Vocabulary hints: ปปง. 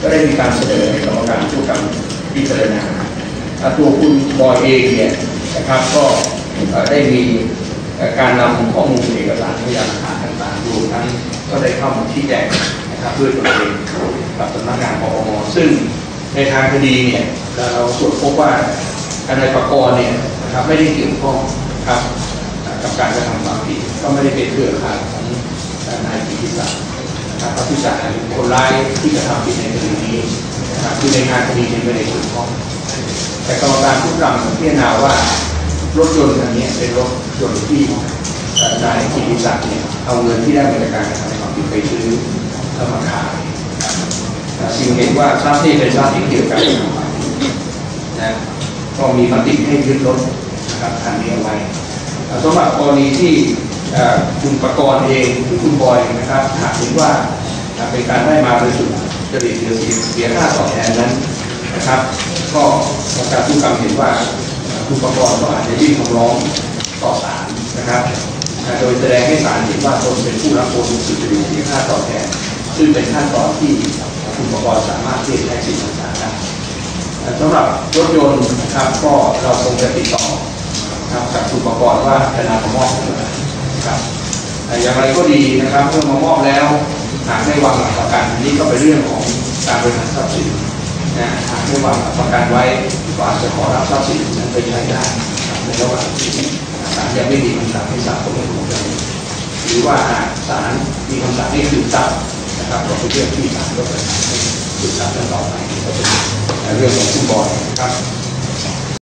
ก็ได้มีการเสนอให้กรรมการผู้กำกับพิจารณาตัวคุณบอยเองเนี่ยนะครับก็ได้มีการนำข้อมูลเอกสารพยานหลักฐานต่างๆรวมทั้งก็ได้เข้ามาชี้แจงนะครับด้วยตัวเองกับสำนักงานปปงซึ่งในทางคดีเนี่ยเราตรวจพบว่าการนายประกรณ์เนี่ยนะครับไม่ได้เกี่ยวข้องครับกับการกระทำความผิดก็ไม่ได้เป็นเครือข่ายของนายพิธิศักดิ์นะครับพิธิศักดิ์คนร้ายที่กระทำผิดในคดีนี้นะครับคือในทางคดีนี้ไม่ได้เกี่ยวข้องแต่กรรมการผู้กำกับพิจารณาว่ารถยนต์คันนี้เป็นรถยนต์ที่นายกิติศักดิ์เนี่ยเอาเงินที่ได้มาจากการกระทำความผิดไปซื้อแล้วมาขายจึงเห็นว่าทรัพย์ที่เป็นทรัพย์ที่เกี่ยวกับการกระทำความผิดนะก็มีมติให้ยึดรถนะครับคันนี้เอาไว้สำหรับกรณีที่คุณประกรณ์เองที่คุณบอยนะครับหากเห็นว่าเป็นการได้มาโดยสุจริตหรือเสียค่าตอบแทนนั้นนะครับก็การผู้กำกับเห็นว่าคุณประกรณ์ก็อาจจะยื่นคำร้องต่อศาลนะครับโดยแสดงให้ศาลเห็นว่าตนเป็นผู้รับโอนสุจริตที่ค่าตอบแทนซึ่งเป็นขั้นตอนที่คุณประกรณ์สามารถที่จะใช้สิทธิ์ของศาลได้สำหรับรถยนต์นะครับก็เราคงจะติดต่อกับคุณประกรณ์ว่าจะนำมามอบนะครับอย่างไรก็ดีนะครับเมื่อมามอบแล้วหากไม่วางหลักประกันนี้ก็เป็นเรื่องของการบริหารทรัพย์สินหากไม่วางหลักประกันไว้ก็อาจจะขอรับทรัพย์สินนั้นไปใช้ได้ในระหว่างที่ศาลยังไม่มีคำสั่งให้ศาลก็ไม่ถูกเลยหรือว่าหากศาลมีคำสั่งให้คืนทรัพย์นะครับเราเป็นเรื่องที่ศาลก็จะคืนทรัพย์ต่อไปก็เป็นเรื่องของคุณบอยนะครับ